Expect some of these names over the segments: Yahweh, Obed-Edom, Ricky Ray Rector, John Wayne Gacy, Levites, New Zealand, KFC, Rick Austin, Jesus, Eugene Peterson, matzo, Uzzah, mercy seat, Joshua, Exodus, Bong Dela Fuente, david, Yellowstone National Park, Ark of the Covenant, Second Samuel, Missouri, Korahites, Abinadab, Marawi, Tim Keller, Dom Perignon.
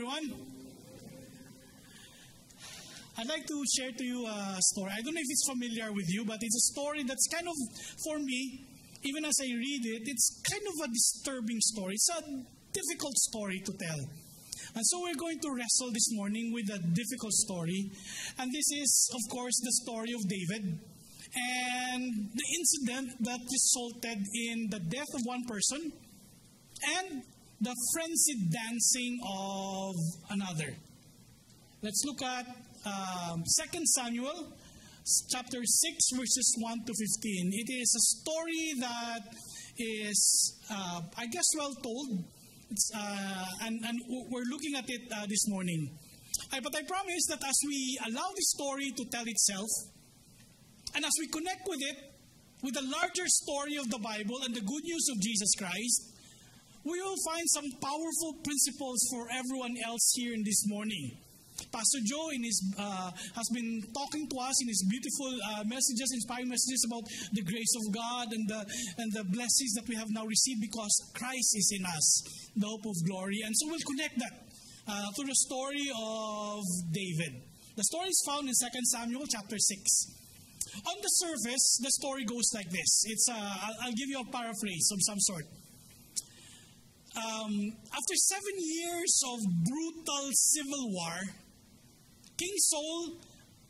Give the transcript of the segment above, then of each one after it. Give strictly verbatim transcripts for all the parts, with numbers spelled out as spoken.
everyone. I'd like to share to you a story. I don't know if it's familiar with you, but it's a story that's kind of, for me, even as I read it, it's kind of a disturbing story. It's a difficult story to tell. And so we're going to wrestle this morning with a difficult story. And this is, of course, the story of David and the incident that resulted in the death of one person and the frenzied dancing of another. Let's look at um, Second Samuel chapter six, verses one to fifteen. It is a story that is, uh, I guess, well told. It's, uh, and, and we're looking at it uh, this morning. I, but I promise that as we allow the story to tell itself, and as we connect with it, with the larger story of the Bible and the good news of Jesus Christ, we will find some powerful principles for everyone else here in this morning. Pastor Joe in his, uh, has been talking to us in his beautiful uh, messages, inspiring messages about the grace of God and the, and the blessings that we have now received because Christ is in us, the hope of glory. And so we'll connect that uh, to the story of David. The story is found in Second Samuel chapter six. On the surface, the story goes like this. It's uh, I'll, I'll give you a paraphrase of some sort. Um, after seven years of brutal civil war, King Saul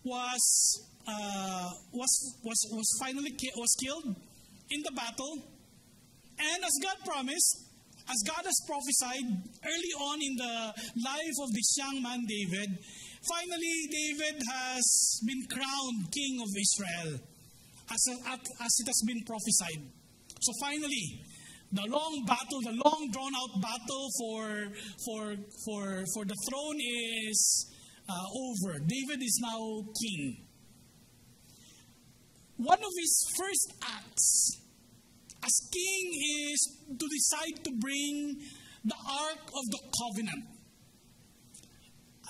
was uh, was was was finally ki was killed in the battle, and as God promised, as God has prophesied early on in the life of this young man David, finally David has been crowned king of Israel, as a, as it has been prophesied. So finally, the long battle, the long drawn-out battle for for for for the throne is Uh, over. David is now king. One of his first acts as king is to decide to bring the Ark of the Covenant.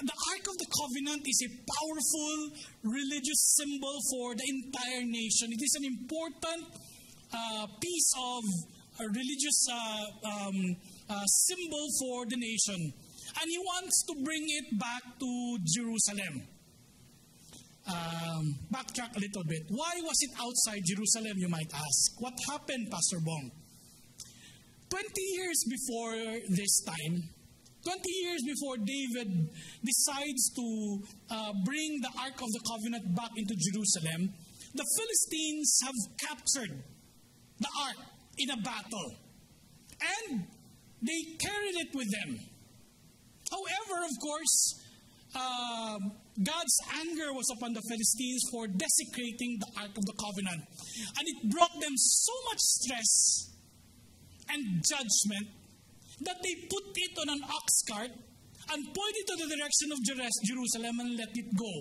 The Ark of the Covenant is a powerful religious symbol for the entire nation. It is an important uh, piece of a religious uh, um, uh, symbol for the nation. And he wants to bring it back to Jerusalem. Um, backtrack a little bit. Why was it outside Jerusalem, you might ask? What happened, Pastor Bong? twenty years before this time, twenty years before David decides to uh, bring the Ark of the Covenant back into Jerusalem, the Philistines have captured the Ark in a battle. And they carried it with them. However, of course, uh, God's anger was upon the Philistines for desecrating the Ark of the Covenant. And it brought them so much stress and judgment that they put it on an ox cart and pointed to the direction of Jerusalem and let it go.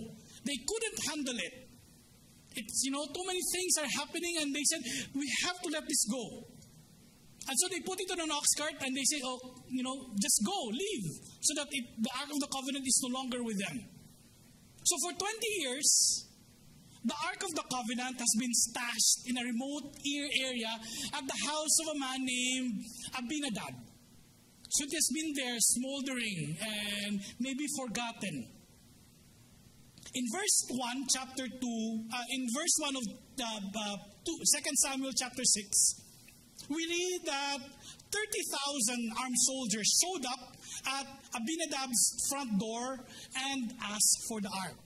They couldn't handle it. It's, you know, too many things are happening, and they said, we have to let this go. And so they put it on an ox cart and they say, oh, you know, just go, leave, so that it, the Ark of the Covenant is no longer with them. So for twenty years, the Ark of the Covenant has been stashed in a remote area at the house of a man named Abinadab. So it has been there smoldering and maybe forgotten. In verse one, chapter two, uh, in verse one of the, uh, two, Second Samuel chapter six, we read that thirty thousand armed soldiers showed up at Abinadab's front door and asked for the ark.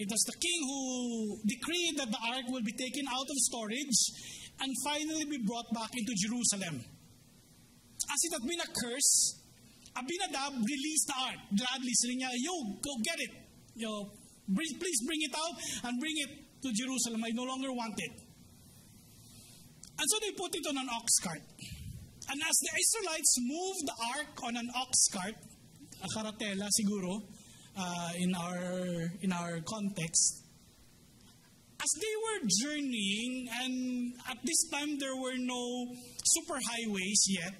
It was the king who decreed that the ark will be taken out of storage and finally be brought back into Jerusalem. As it had been a curse, Abinadab released the ark gladly, saying, yo, go get it. Yo, please bring it out and bring it to Jerusalem. I no longer want it. And so they put it on an ox cart. And as the Israelites moved the ark on an ox cart, a karatela siguro, uh, in our, in our context, as they were journeying, and at this time there were no super highways yet,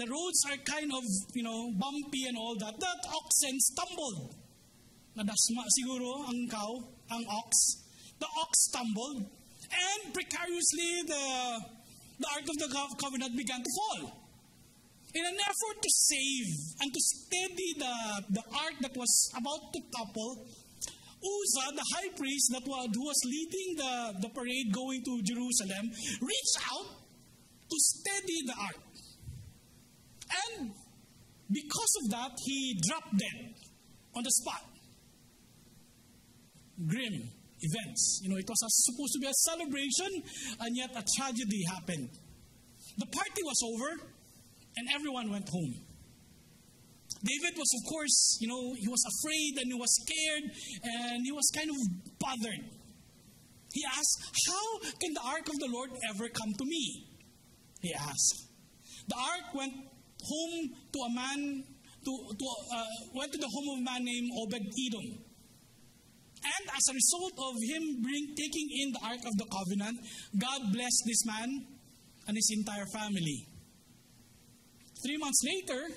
the roads are kind of, you know, bumpy and all that, that oxen stumbled. Nadasma siguro ang cow, ang ox. The ox stumbled. And precariously, the, the Ark of the Covenant began to fall. in an effort to save and to steady the, the ark that was about to topple, Uzzah, the high priest that was, who was leading the, the parade going to Jerusalem, reached out to steady the ark. And because of that, he dropped dead on the spot. Grim events. You know, it was supposed to be a celebration, and yet a tragedy happened. The party was over, and everyone went home. David was, of course, you know, he was afraid, and he was scared, and he was kind of bothered. He asked, how can the ark of the Lord ever come to me? He asked. The ark went home to a man, to, to, uh, went to the home of a man named Obed-Edom. And as a result of him bring, taking in the Ark of the Covenant, God blessed this man and his entire family. Three months later,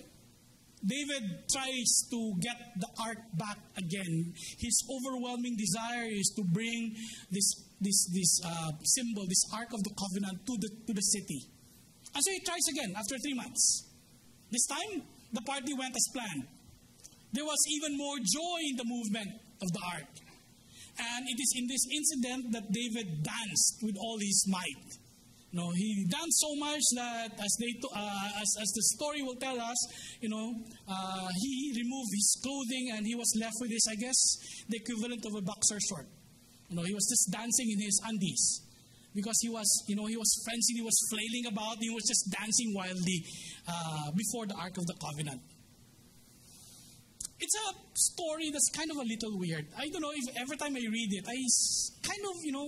David tries to get the Ark back again. His overwhelming desire is to bring this, this, this uh, symbol, this Ark of the Covenant, to the, to the city. And so he tries again after three months. This time, the party went as planned. There was even more joy in the movement of the Ark. And it is in this incident that David danced with all his might. You know, he danced so much that, as, they to, uh, as, as the story will tell us, you know, uh, he removed his clothing and he was left with this, I guess, the equivalent of a boxer short. You know, he was just dancing in his undies because he was, you know, he was frenzied, he was flailing about, he was just dancing wildly uh, before the Ark of the Covenant. It's a story that's kind of a little weird. I don't know if every time I read it, I kind of, you know,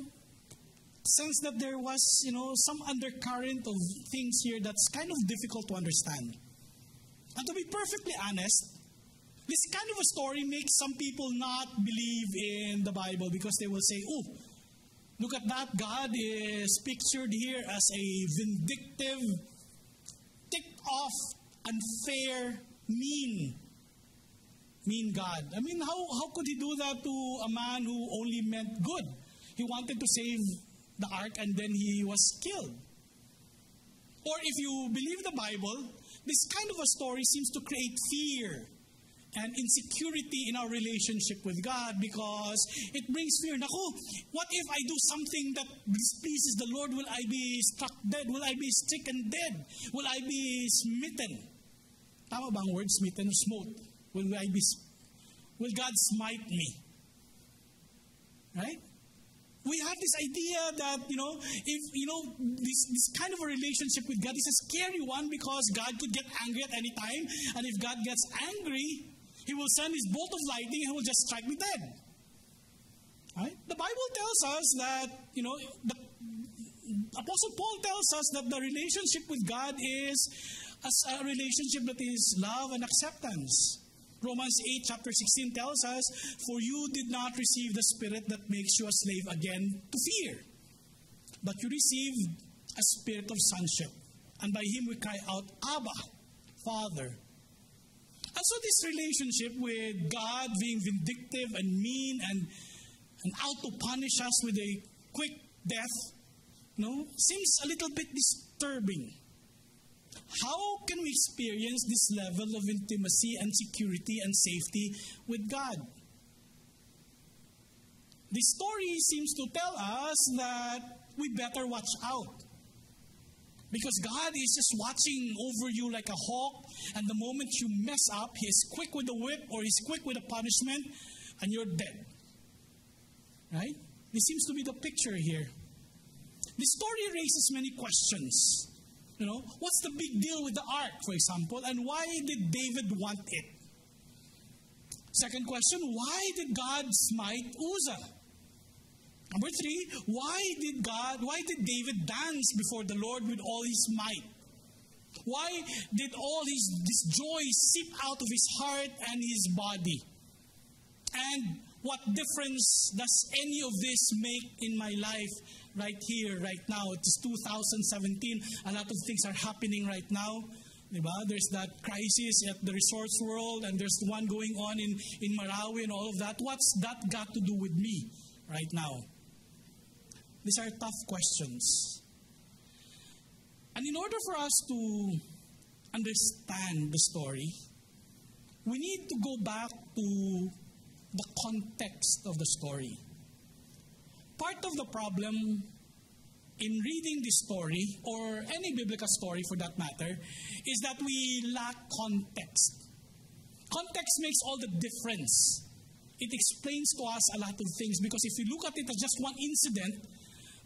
sense that there was, you know, some undercurrent of things here that's kind of difficult to understand. And to be perfectly honest, this kind of a story makes some people not believe in the Bible because they will say, oh, look at that. God is pictured here as a vindictive, ticked-off, unfair, mean Mean God. I mean, how, how could he do that to a man who only meant good? He wanted to save the ark and then he was killed. Or if you believe the Bible, this kind of a story seems to create fear and insecurity in our relationship with God because it brings fear. Naku, what if I do something that displeases the Lord? Will I be struck dead? Will I be stricken dead? Will I be smitten? Tama bang word, smitten or smote? Will I be? Will God smite me? Right? We have this idea that, you know, if you know this, this kind of a relationship with God is a scary one because God could get angry at any time, and if God gets angry, He will send His bolt of lightning and He will just strike me dead. Right? The Bible tells us that, you know, the Apostle Paul tells us that the relationship with God is a relationship that is love and acceptance. Romans eight, chapter sixteen tells us, for you did not receive the spirit that makes you a slave again to fear, but you received a spirit of sonship. And by him we cry out, Abba, Father. And so this relationship with God being vindictive and mean and, and out to punish us with a quick death, you know, seems a little bit disturbing. How can we experience this level of intimacy and security and safety with God? The story seems to tell us that we better watch out. Because God is just watching over you like a hawk, and the moment you mess up, He is quick with the whip or He's quick with the punishment, and you're dead. Right? This seems to be the picture here. The story raises many questions. You know, what's the big deal with the ark, for example, and why did David want it? Second question, why did God smite Uzzah? Number three, why did God, why did David dance before the Lord with all his might? Why did all his this joy seep out of his heart and his body? And what difference does any of this make in my life? Right here, right now, it's two thousand seventeen. A lot of things are happening right now. There's that crisis at the resource world, and there's one going on in, in Marawi and all of that. What's that got to do with me right now? These are tough questions. And in order for us to understand the story, we need to go back to the context of the story. Part of the problem in reading this story, or any biblical story for that matter, is that we lack context. Context makes all the difference. It explains to us a lot of things, because if you look at it as just one incident,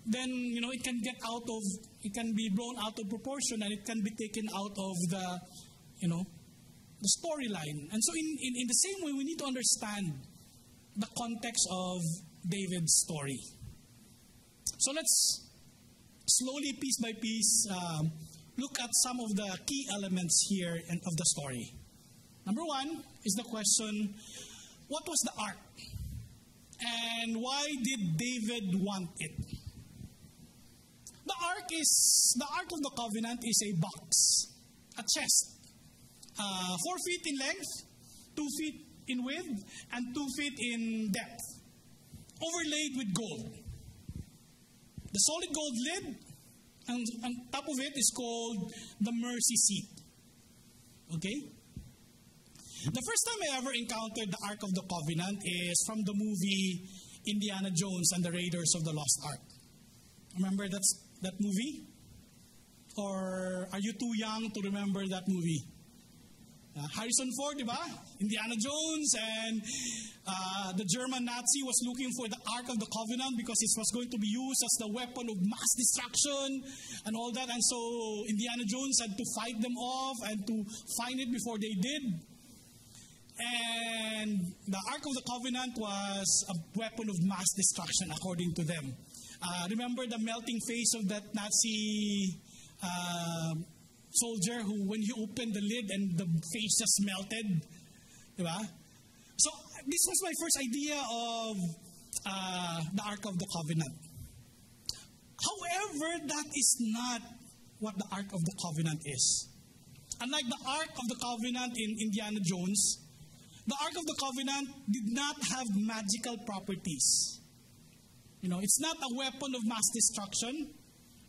then you know it can get out of, it can be blown out of proportion, and it can be taken out of the, you know, the storyline. And so in, in, in the same way, we need to understand the context of David's story. So let's slowly, piece by piece, um, look at some of the key elements here and of the story. Number one is the question, what was the ark? And why did David want it? The ark is, the Ark of the Covenant is a box, a chest. Uh, four feet in length, two feet in width, and two feet in depth, overlaid with gold. The solid gold lid, and on top of it is called the mercy seat. Okay? The first time I ever encountered the Ark of the Covenant is from the movie Indiana Jones and the Raiders of the Lost Ark. Remember that's, that movie? Or are you too young to remember that movie? Uh, Harrison Ford, diba? Indiana Jones, and uh, the German Nazi was looking for the Ark of the Covenant because it was going to be used as the weapon of mass destruction and all that. And so Indiana Jones had to fight them off and to find it before they did. And the Ark of the Covenant was a weapon of mass destruction, according to them. Uh, remember the melting face of that Nazi Uh, soldier who, when he opened the lid and the face just melted, diba? So this was my first idea of uh, the Ark of the Covenant. However, that is not what the Ark of the Covenant is. Unlike the Ark of the Covenant in Indiana Jones, the Ark of the Covenant did not have magical properties. You know, it's not a weapon of mass destruction.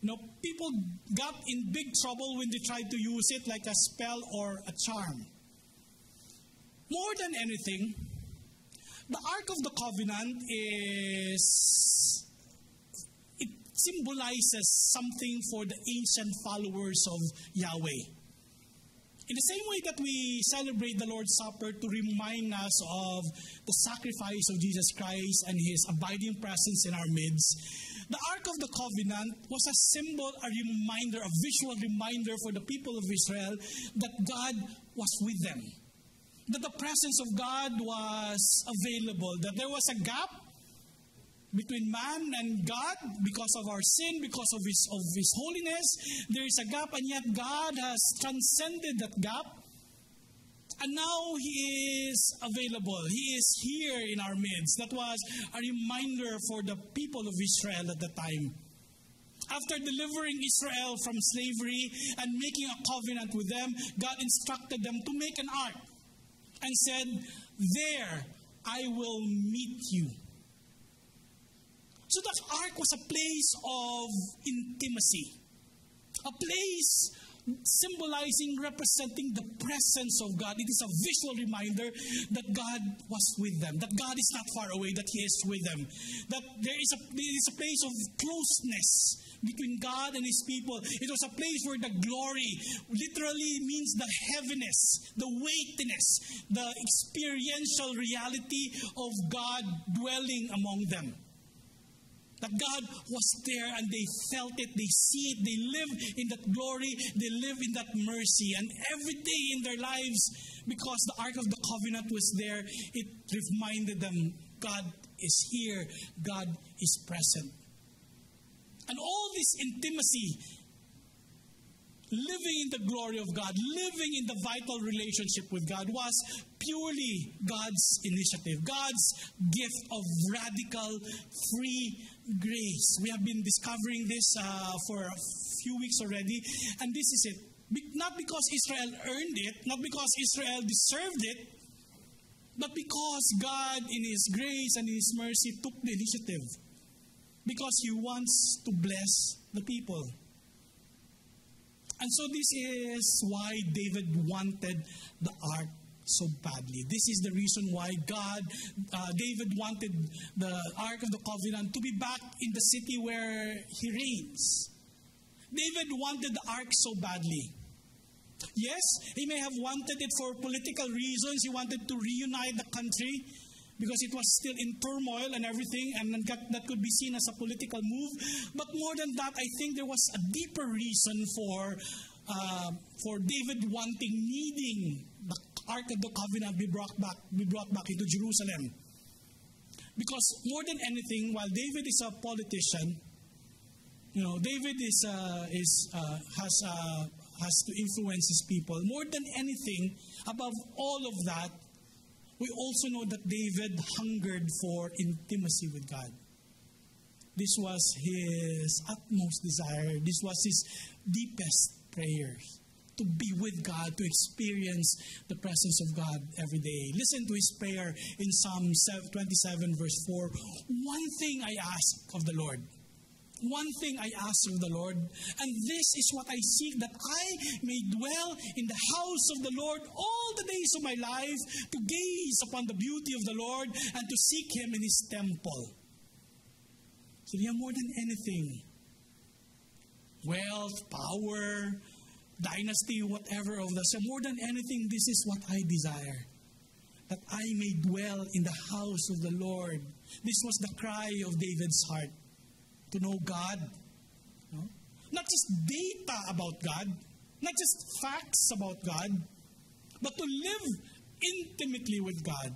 You know, people got in big trouble when they tried to use it like a spell or a charm. More than anything, the Ark of the Covenant is, it symbolizes something for the ancient followers of Yahweh. In the same way that we celebrate the Lord's Supper to remind us of the sacrifice of Jesus Christ and His abiding presence in our midst, the Ark of the Covenant was a symbol, a reminder, a visual reminder for the people of Israel that God was with them, that the presence of God was available, that there was a gap between man and God because of our sin, because of His, of His holiness. There is a gap, and yet God has transcended that gap, and now He is available. He is here in our midst. That was a reminder for the people of Israel at the time. After delivering Israel from slavery and making a covenant with them, God instructed them to make an ark and said, "There I will meet you." So that ark was a place of intimacy, a place symbolizing, representing the presence of God. It is a visual reminder that God was with them, that God is not far away, that He is with them, that there is a, there is a place of closeness between God and His people. It was a place where the glory literally means the heaviness, the weightiness, the experiential reality of God dwelling among them. That God was there and they felt it, they see it, they live in that glory, they live in that mercy. And every day in their lives, because the Ark of the Covenant was there, it reminded them, God is here, God is present. And all this intimacy, living in the glory of God, living in the vital relationship with God, was purely God's initiative, God's gift of radical, free grace. We have been discovering this uh, for a few weeks already, and this is it. Be- not because Israel earned it, not because Israel deserved it, but because God, in His grace and in His mercy, took the initiative, because He wants to bless the people. And so this is why David wanted the ark so badly. This is the reason why God, uh, David wanted the Ark of the Covenant to be back in the city where he reigns. David wanted the ark so badly. Yes, he may have wanted it for political reasons. He wanted to reunite the country because it was still in turmoil and everything, and that could be seen as a political move. But more than that, I think there was a deeper reason for, uh, for David wanting, needing the Ark of the Covenant be brought back, be brought back into Jerusalem. Because more than anything, while David is a politician, you know, David is, uh, is, uh, has, uh, has to influence his people. More than anything, above all of that, we also know that David hungered for intimacy with God. This was his utmost desire. This was his deepest prayers, to be with God, to experience the presence of God every day. Listen to his prayer in Psalm twenty-seven, verse four. One thing I ask of the Lord. One thing I ask of the Lord, and this is what I seek, that I may dwell in the house of the Lord all the days of my life, to gaze upon the beauty of the Lord and to seek Him in His temple. So yeah, more than anything, wealth, power, dynasty, whatever of that. So more than anything, this is what I desire, that I may dwell in the house of the Lord. This was the cry of David's heart. To know God. No? Not just data about God, not just facts about God, but to live intimately with God,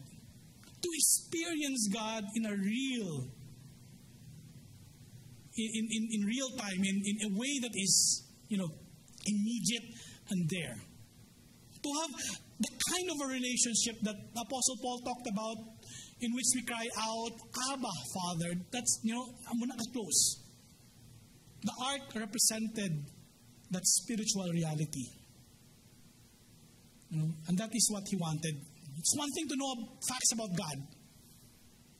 to experience God in a real, in, in, in real time, in, in a way that is, you know, immediate and there. To have the kind of a relationship that Apostle Paul talked about, in which we cry out, Abba, Father. That's, you know, I'm going to close. The ark represented that spiritual reality. You know, and that is what he wanted. It's one thing to know facts about God.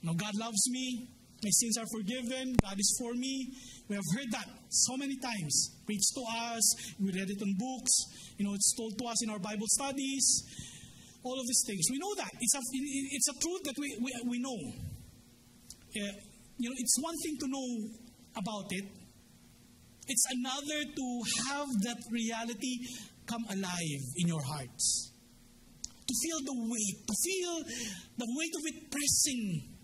You know, God loves me. My sins are forgiven. God is for me. We have heard that so many times. Preached to us. We read it in books. You know, it's told to us in our Bible studies. All of these things. We know that. It's a, it's a truth that we, we, we know. Uh, you know. It's one thing to know about it. It's another to have that reality come alive in your hearts. To feel the weight. To feel the weight of it pressing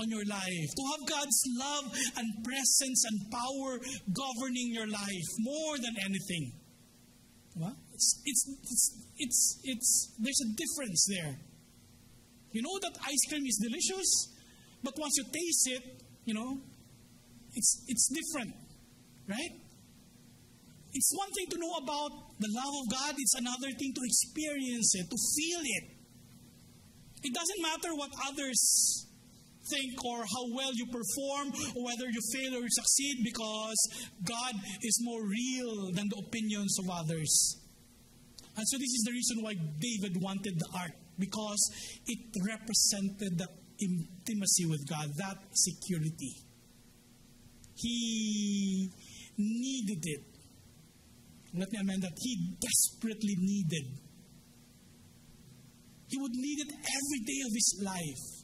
on your life. To have God's love and presence and power governing your life more than anything. What? It's, it's, it's, it's, it's, there's a difference there. You know that ice cream is delicious, but once you taste it, you know, it's, it's different, right? It's one thing to know about the love of God. It's another thing to experience it, to feel it. It doesn't matter what others think or how well you perform or whether you fail or you succeed, because God is more real than the opinions of others. And so this is the reason why David wanted the ark, because it represented the intimacy with God, that security. He needed it. Let me amend that. He desperately needed. He would need it every day of his life.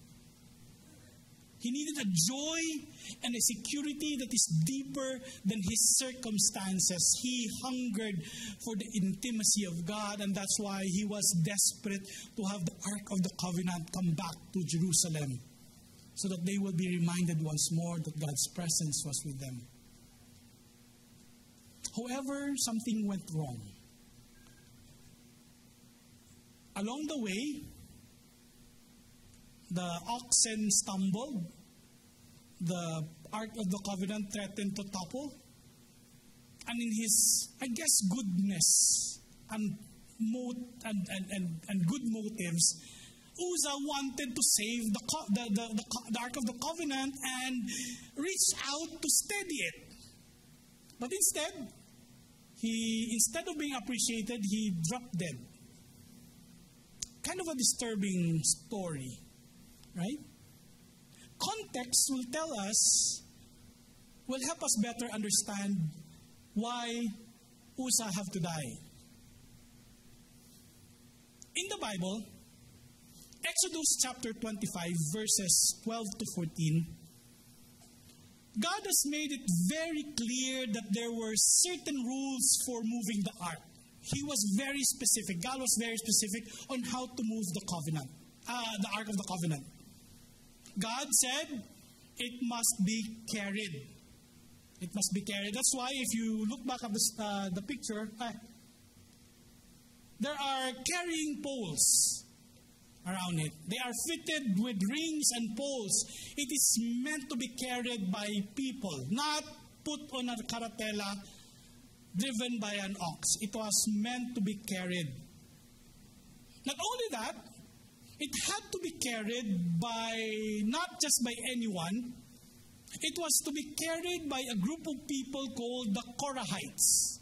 He needed a joy and a security that is deeper than his circumstances. He hungered for the intimacy of God, and that's why he was desperate to have the Ark of the Covenant come back to Jerusalem, so that they would be reminded once more that God's presence was with them. However, something went wrong. Along the way, the oxen stumbled. The Ark of the Covenant threatened to topple. And in his, I guess, goodness and, mot- and, and, and, and good motives, Uzzah wanted to save the, co- the, the, the, the Ark of the Covenant and reached out to steady it. But instead, he, instead of being appreciated, he dropped dead. Kind of a disturbing story. Right? Context will tell us, will help us better understand why Uzzah have to die. In the Bible, Exodus chapter twenty-five, verses twelve to fourteen, God has made it very clear that there were certain rules for moving the ark. He was very specific. God was very specific on how to move the covenant, uh, the Ark of the Covenant. God said it must be carried. It must be carried. That's why if you look back at the, uh, the picture, uh, there are carrying poles around it. They are fitted with rings and poles. It is meant to be carried by people, not put on a caratela driven by an ox. It was meant to be carried. Not only that, it had to be carried by, not just by anyone, it was to be carried by a group of people called the Korahites.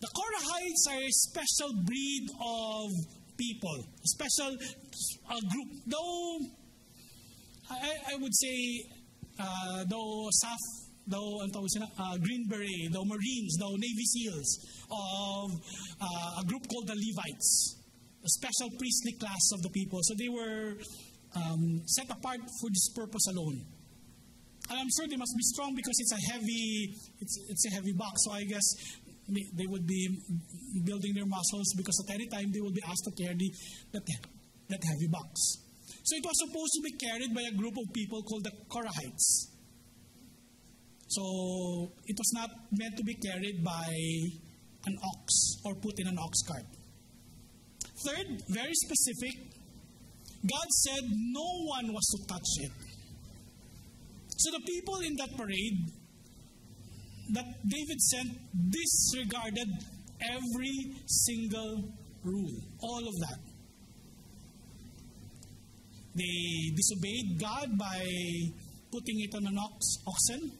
The Korahites are a special breed of people, a special uh, group. Though, I, I would say, uh, though S A F, though uh, Green Beret, though Marines, though Navy SEALs, of uh, a group called the Levites, a special priestly class of the people. So they were um, set apart for this purpose alone. And I'm sure they must be strong because it's a heavy, it's, it's a heavy box. So I guess they would be building their muscles because at any time they would be asked to carry that, that heavy box. So it was supposed to be carried by a group of people called the Korahites. So it was not meant to be carried by an ox or put in an ox cart. Third, very specific, God said no one was to touch it. So the people in that parade that David sent disregarded every single rule, all of that. They disobeyed God by putting it on an ox, oxen.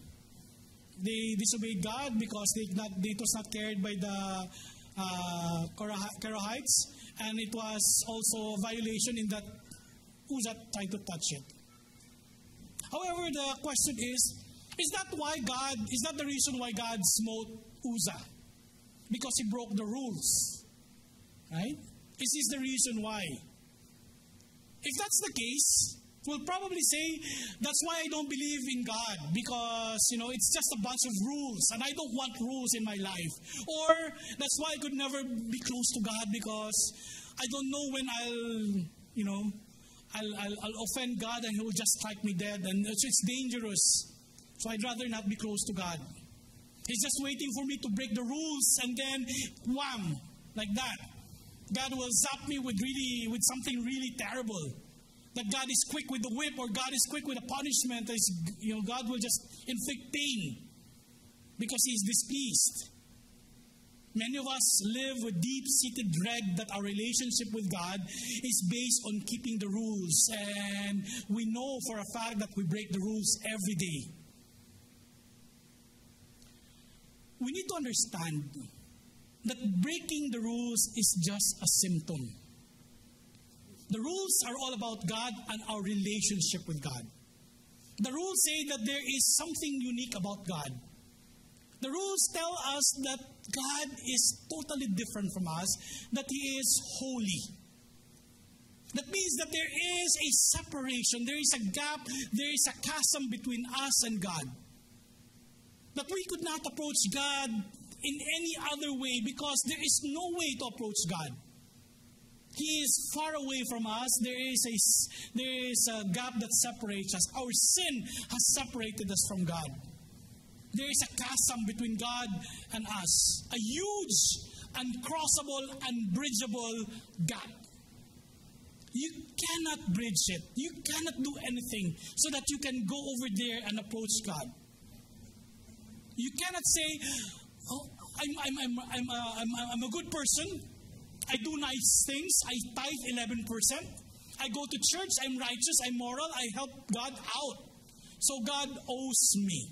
They disobeyed God because they not, it was not carried by the uh, Korahites, and it was also a violation in that Uzzah tried to touch it. However, the question is, is that why God, is that the reason why God smote Uzzah? Because he broke the rules, right? Is this the reason why? If that's the case, we'll probably say, that's why I don't believe in God, because, you know, it's just a bunch of rules, and I don't want rules in my life. Or, that's why I could never be close to God, because I don't know when I'll, you know, I'll, I'll, I'll offend God and He will just strike me dead, and it's, it's dangerous. So I'd rather not be close to God. He's just waiting for me to break the rules, and then wham, like that. God will zap me with really with something really terrible. That God is quick with the whip, or God is quick with a punishment. It's, you know, God will just inflict pain because He's displeased. Many of us live with deep-seated dread that our relationship with God is based on keeping the rules, and we know for a fact that we break the rules every day. We need to understand that breaking the rules is just a symptom. The rules are all about God and our relationship with God. The rules say that there is something unique about God. The rules tell us that God is totally different from us, that He is holy. That means that there is a separation, there is a gap, there is a chasm between us and God. That we could not approach God in any other way because there is no way to approach God. He is far away from us. There is a, there is a gap that separates us. Our sin has separated us from God. There is a chasm between God and us, a huge, uncrossable, unbridgeable gap. You cannot bridge it. You cannot do anything so that you can go over there and approach God. You cannot say, oh, I'm, I'm, I'm, I'm, uh, I'm, I'm a good person. I do nice things. I tithe eleven percent. I go to church. I'm righteous. I'm moral. I help God out. So God owes me.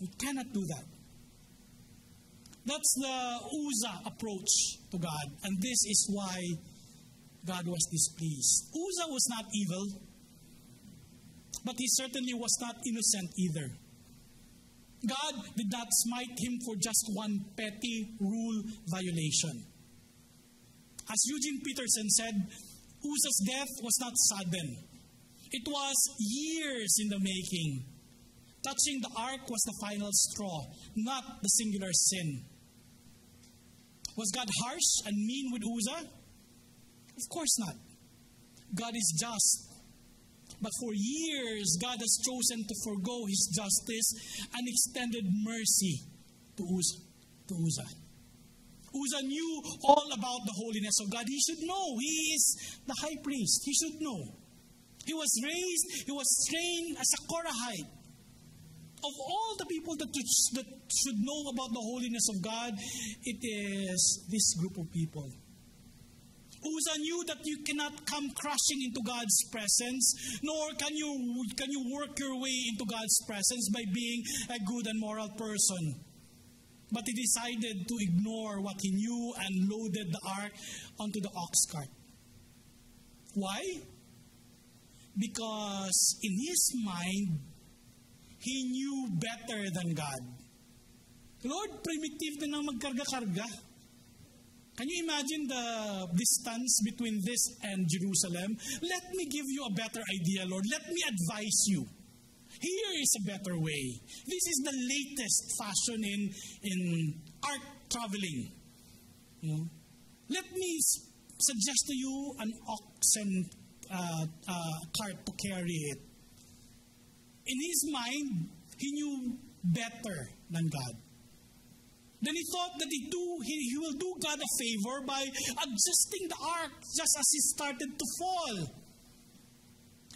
You cannot do that. That's the Uzzah approach to God. And this is why God was displeased. Uzzah was not evil, but he certainly was not innocent either. God did not smite him for just one petty rule violation. As Eugene Peterson said, Uzzah's death was not sudden. It was years in the making. Touching the ark was the final straw, not the singular sin. Was God harsh and mean with Uzzah? Of course not. God is just. But for years, God has chosen to forgo His justice and extended mercy to Uzzah. To Uzzah. Uzzah knew all about the holiness of God. He should know. He is the high priest. He should know. He was raised, he was trained as a Korahite. Of all the people that, that should know about the holiness of God, it is this group of people. Uzzah knew that you cannot come crashing into God's presence, nor can you, can you work your way into God's presence by being a good and moral person. But he decided to ignore what he knew and loaded the ark onto the ox cart. Why? Because in his mind, he knew better than God. Lord, primitive na nang magkarga-karga. Can you imagine the distance between this and Jerusalem? Let me give you a better idea, Lord. Let me advise you. Here is a better way. This is the latest fashion in, in art traveling. You know? Let me suggest to you an oxen uh, uh, cart to carry it. In his mind, he knew better than God. Then he thought that he, do, he, he will do God a favor by adjusting the ark just as it started to fall.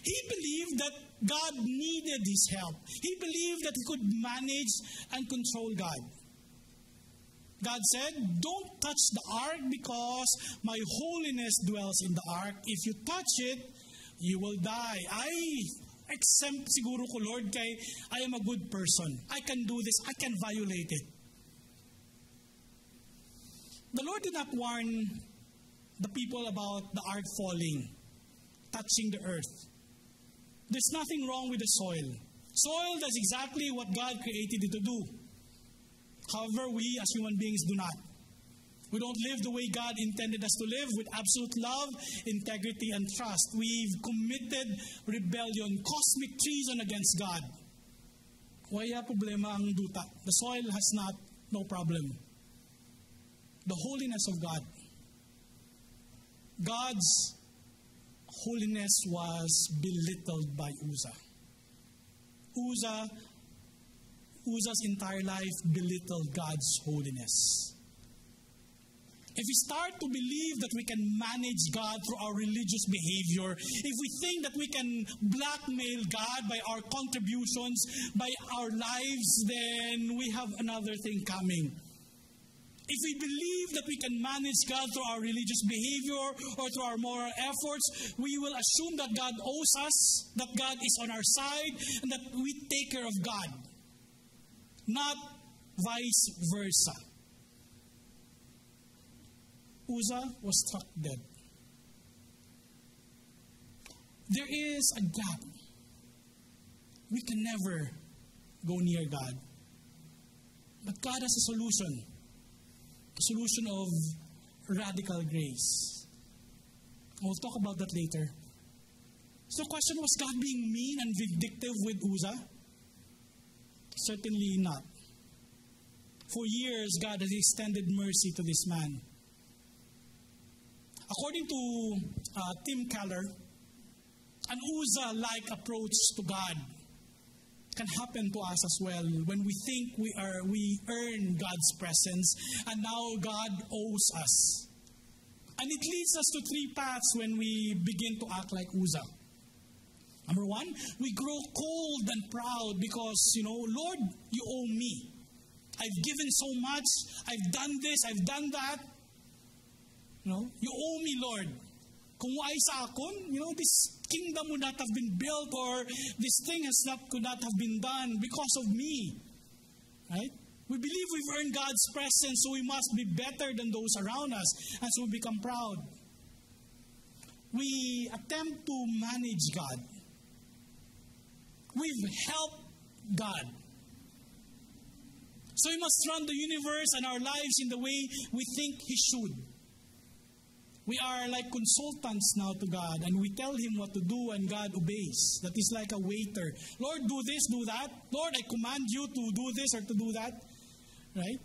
He believed that God needed his help. He believed that he could manage and control God. God said, don't touch the ark because my holiness dwells in the ark. If you touch it, you will die. I exempt siguro ko, Lord, kay I am a good person. I can do this. I can violate it. The Lord did not warn the people about the ark falling, touching the earth. There's nothing wrong with the soil. Soil does exactly what God created it to do. However, we as human beings do not. We don't live the way God intended us to live with absolute love, integrity, and trust. We've committed rebellion, cosmic treason against God. Waya problema ang duta. The soil has not, no problem. The holiness of God. God's holiness was belittled by Uzzah. Uzzah, Uzzah's entire life belittled God's holiness. If we start to believe that we can manage God through our religious behavior, if we think that we can blackmail God by our contributions, by our lives, then we have another thing coming. If we believe that we can manage God through our religious behavior or through our moral efforts, we will assume that God owes us, that God is on our side, and that we take care of God. Not vice versa. Uzzah was struck dead. There is a gap. We can never go near God. But God has a solution. Solution of radical grace. We'll talk about that later. So the question, was God being mean and vindictive with Uzzah? Certainly not. For years, God has extended mercy to this man. According to uh, Tim Keller, an Uzzah-like approach to God can happen to us as well when we think we are we earn God's presence and now God owes us. And it leads us to three paths when we begin to act like Uzzah. Number one, we grow cold and proud because, you know, Lord, you owe me. I've given so much. I've done this. I've done that. You know, you owe me, Lord. Kung waay sa akon, you know, this kingdom would not have been built, or this thing has not, could not have been done because of me. Right? We believe we've earned God's presence, so we must be better than those around us, and so we become proud. We attempt to manage God. We've helped God. So we must run the universe and our lives in the way we think He should. We are like consultants now to God, and we tell Him what to do, and God obeys. That is like a waiter. Lord, do this, do that. Lord, I command you to do this or to do that. Right?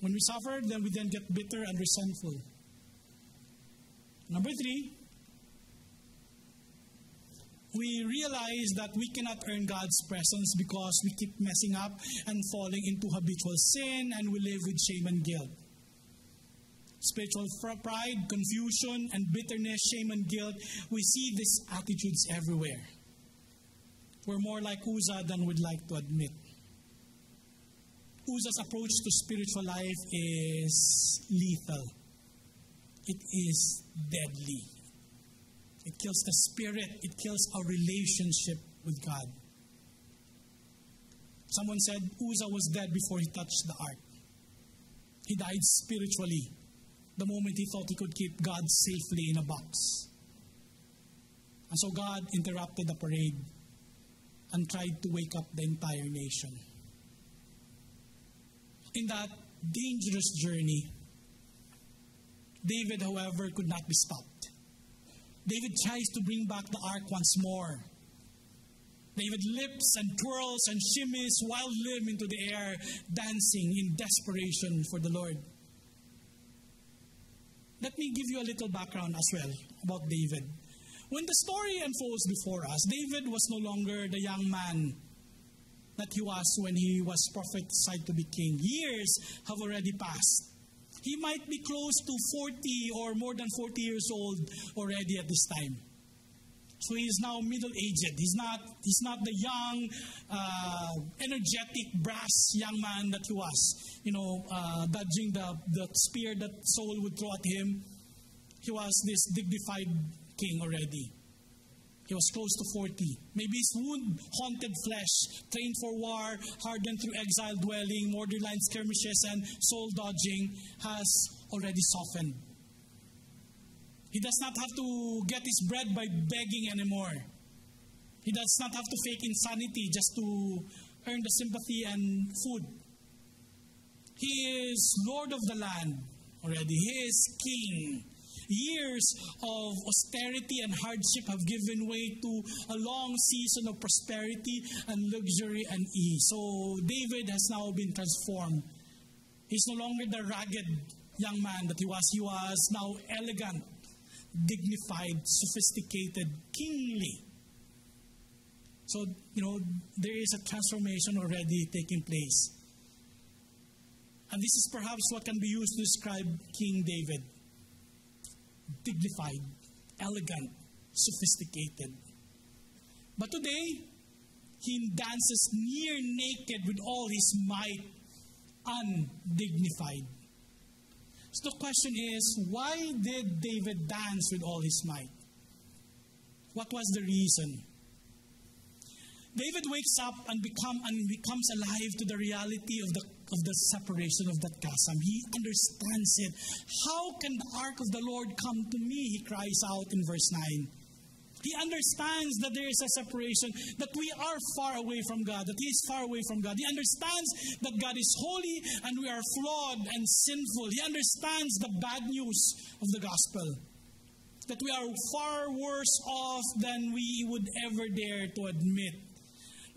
When we suffer, then we then get bitter and resentful. Number three, we realize that we cannot earn God's presence because we keep messing up and falling into habitual sin, and we live with shame and guilt. Spiritual pride, confusion, and bitterness, shame and guilt, we see these attitudes everywhere. We're more like Uzzah than we'd like to admit. Uzzah's approach to spiritual life is lethal. It is deadly. It kills the spirit. It kills our relationship with God. Someone said Uzzah was dead before he touched the ark. He died spiritually the moment he thought he could keep God safely in a box. And so God interrupted the parade and tried to wake up the entire nation. In that dangerous journey, David, however, could not be stopped. David tries to bring back the ark once more. David lips and twirls and shimmies, wild limb into the air, dancing in desperation for the Lord. Let me give you a little background as well about David. When the story unfolds before us, David was no longer the young man that he was when he was prophesied to be king. Years have already passed. He might be close to forty or more than forty years old already at this time. So he is now middle-aged. He's not, he's not the young, uh, energetic, brass young man that he was, you know, uh, dodging the, the spear that Saul would throw at him. He was this dignified king already. He was close to forty. Maybe his wound-haunted flesh, trained for war, hardened through exile dwelling, borderline skirmishes, and soul-dodging, has already softened. He does not have to get his bread by begging anymore. He does not have to fake insanity just to earn the sympathy and food. He is Lord of the land already. He is king. Years of austerity and hardship have given way to a long season of prosperity and luxury and ease. So David has now been transformed. He's no longer the ragged young man that he was. He was now elegant, dignified, sophisticated, kingly. So, you know, there is a transformation already taking place. And this is perhaps what can be used to describe King David. Dignified, elegant, sophisticated. But today, he dances near naked with all his might, undignified. So the question is, why did David dance with all his might? What was the reason? David wakes up and, become, and becomes alive to the reality of the, of the separation of that chasm. He understands it. How can the ark of the Lord come to me? He cries out in verse nine. He understands that there is a separation, that we are far away from God, that he is far away from God. He understands that God is holy and we are flawed and sinful. He understands the bad news of the gospel, that we are far worse off than we would ever dare to admit.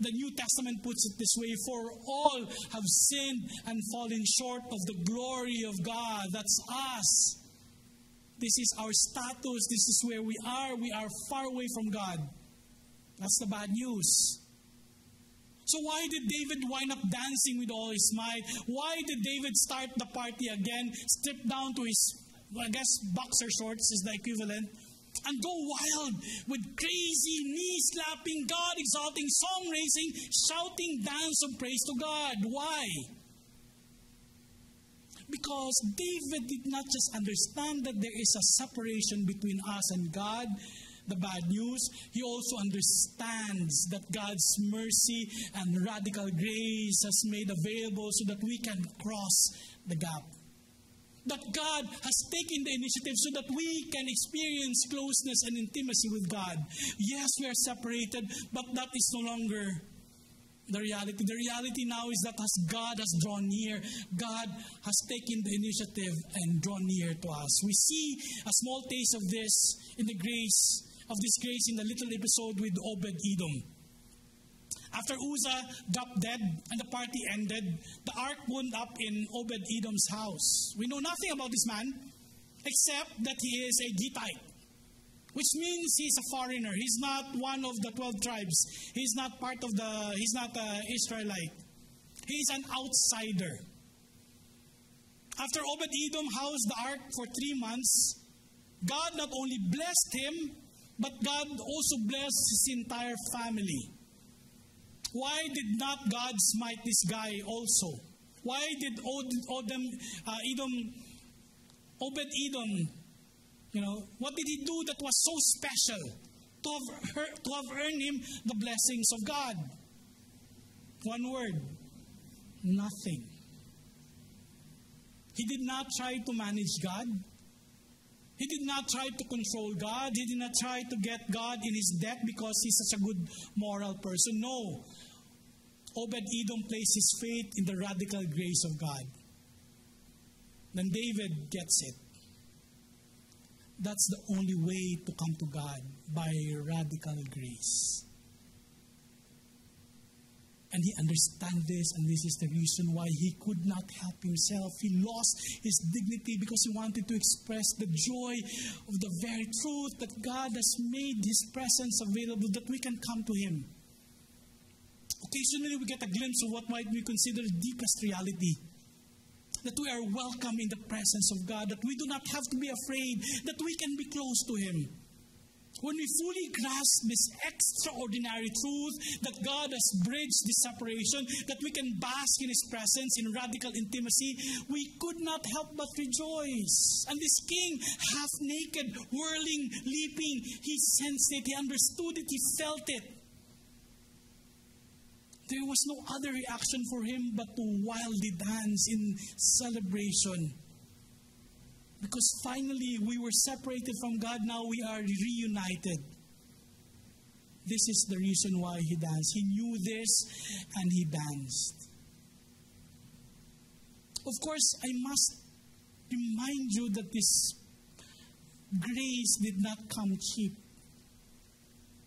The New Testament puts it this way, for all have sinned and fallen short of the glory of God. That's us. This is our status. This is where we are. We are far away from God. That's the bad news. So why did David wind up dancing with all his might? Why did David start the party again, strip down to his, I guess, boxer shorts is the equivalent, and go wild with crazy, knee-slapping, God-exalting, song-raising, shouting dance of praise to God? Why? Because David did not just understand that there is a separation between us and God, the bad news. He also understands that God's mercy and radical grace has made available so that we can cross the gap. That God has taken the initiative so that we can experience closeness and intimacy with God. Yes, we are separated, but that is no longer The reality, the reality now is that as God has drawn near, God has taken the initiative and drawn near to us. We see a small taste of this in the grace of this grace in the little episode with Obed-Edom. After Uzzah dropped dead and the party ended, the ark wound up in Obed-Edom's house. We know nothing about this man except that he is a Gittite, which means he's a foreigner. He's not one of the twelve tribes. He's not part of the, he's not an Israelite. He's an outsider. After Obed-Edom housed the ark for three months, God not only blessed him, but God also blessed his entire family. Why did not God smite this guy also? Why did Obed-Edom, you know, what did he do that was so special to have, her, to have earned him the blessings of God? One word, nothing. He did not try to manage God. He did not try to control God. He did not try to get God in his debt because he's such a good moral person. No. Obed-Edom placed his faith in the radical grace of God. Then David gets it. That's the only way to come to God, by radical grace. And he understands this, and this is the reason why he could not help himself. He lost his dignity because he wanted to express the joy of the very truth that God has made his presence available, that we can come to him. Occasionally we get a glimpse of what might we consider the deepest reality. That we are welcome in the presence of God, that we do not have to be afraid, that we can be close to him. When we fully grasp this extraordinary truth that God has bridged this separation, that we can bask in his presence in radical intimacy, we could not help but rejoice. And this king, half naked, whirling, leaping, he sensed it, he understood it, he felt it. There was no other reaction for him but to wildly dance in celebration. Because finally, we were separated from God. Now we are reunited. This is the reason why he danced. He knew this and he danced. Of course, I must remind you that this grace did not come cheap.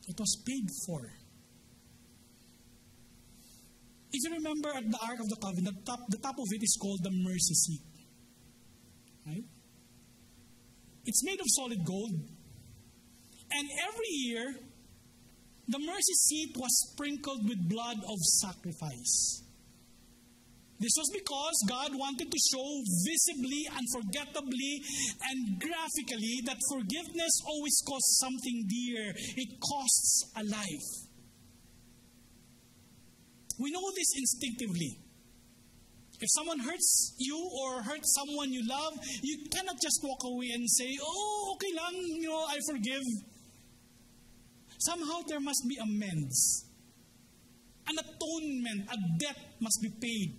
It was paid for. If you remember at the Ark of the Covenant, the top, the top of it is called the mercy seat. Right? It's made of solid gold. And every year, the mercy seat was sprinkled with blood of sacrifice. This was because God wanted to show visibly, unforgettably, and graphically that forgiveness always costs something dear. It costs a life. We know this instinctively. If someone hurts you or hurts someone you love, you cannot just walk away and say, oh, okay lang, you know, I forgive. Somehow there must be amends. An atonement, a debt must be paid.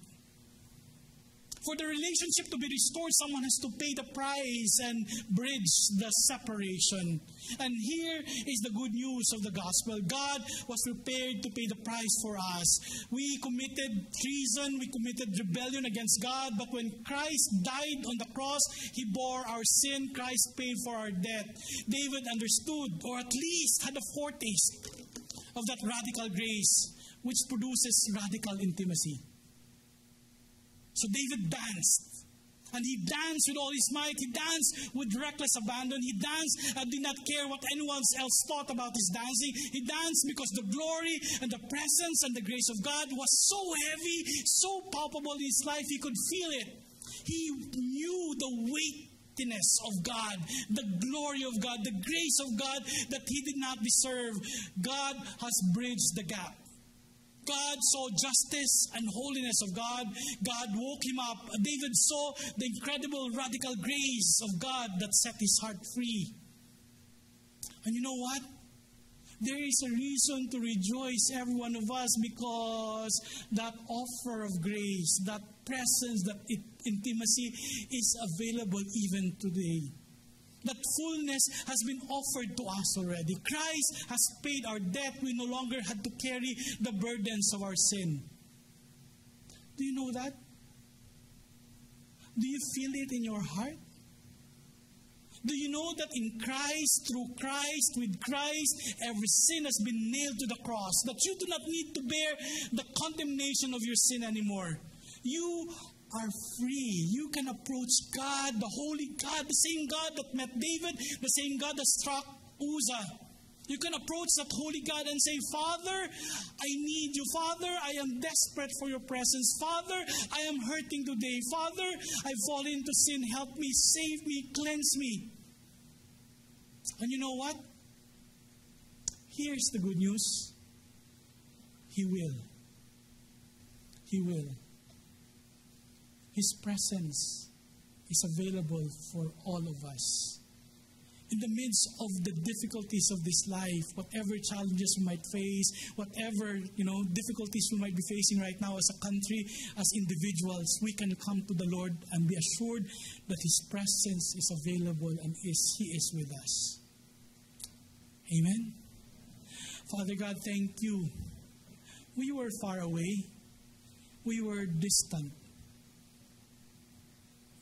For the relationship to be restored, someone has to pay the price and bridge the separation. And here is the good news of the gospel. God was prepared to pay the price for us. We committed treason, we committed rebellion against God, but when Christ died on the cross, he bore our sin. Christ paid for our debt. David understood, or at least had a foretaste of that radical grace which produces radical intimacy. So David danced, and he danced with all his might. He danced with reckless abandon. He danced and did not care what anyone else thought about his dancing. He danced because the glory and the presence and the grace of God was so heavy, so palpable in his life, he could feel it. He knew the weightiness of God, the glory of God, the grace of God that he did not deserve. God has bridged the gap. God saw justice and holiness of God. God woke him up. David saw the incredible radical grace of God that set his heart free. And you know what? There is a reason to rejoice, every one of us, because that offer of grace, that presence, that intimacy is available even today. That fullness has been offered to us already. Christ has paid our debt. We no longer had to carry the burdens of our sin. Do you know that? Do you feel it in your heart? Do you know that in Christ, through Christ, with Christ, every sin has been nailed to the cross? That you do not need to bear the condemnation of your sin anymore. You are free. You can approach God, the holy God, the same God that met David, the same God that struck Uzzah. You can approach that holy God and say, Father, I need you. Father, I am desperate for your presence. Father, I am hurting today. Father, I fall into sin. Help me, save me, cleanse me. And you know what? Here's the good news. He will. He will. His presence is available for all of us. In the midst of the difficulties of this life, whatever challenges we might face, whatever, you know, difficulties we might be facing right now as a country, as individuals, we can come to the Lord and be assured that His presence is available and is, He is with us. Amen? Father God, thank you. We were far away. We were distant.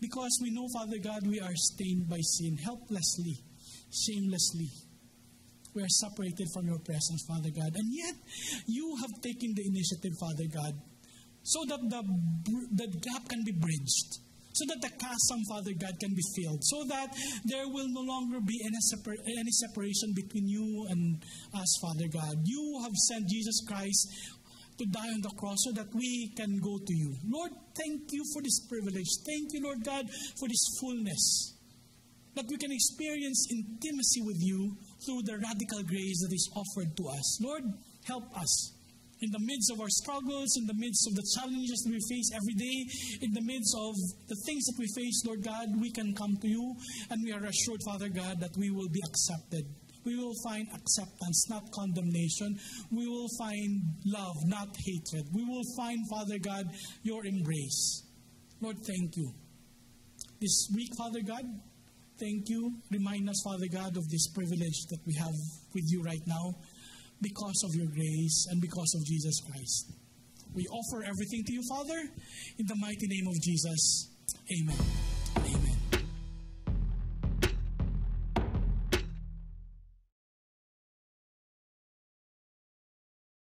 Because we know, Father God, we are stained by sin, helplessly, shamelessly. We are separated from your presence, Father God. And yet, you have taken the initiative, Father God, so that the, the gap can be bridged, so that the chasm, Father God, can be filled, so that there will no longer be any, separ- any separation between you and us, Father God. You have sent Jesus Christ to die on the cross so that we can go to you. Lord, thank you for this privilege. Thank you, Lord God, for this fullness. That we can experience intimacy with you through the radical grace that is offered to us. Lord, help us. In the midst of our struggles, in the midst of the challenges that we face every day, in the midst of the things that we face, Lord God, we can come to you and we are assured, Father God, that we will be accepted. We will find acceptance, not condemnation. We will find love, not hatred. We will find, Father God, your embrace. Lord, thank you. This week, Father God, thank you. Remind us, Father God, of this privilege that we have with you right now because of your grace and because of Jesus Christ. We offer everything to you, Father, in the mighty name of Jesus. Amen.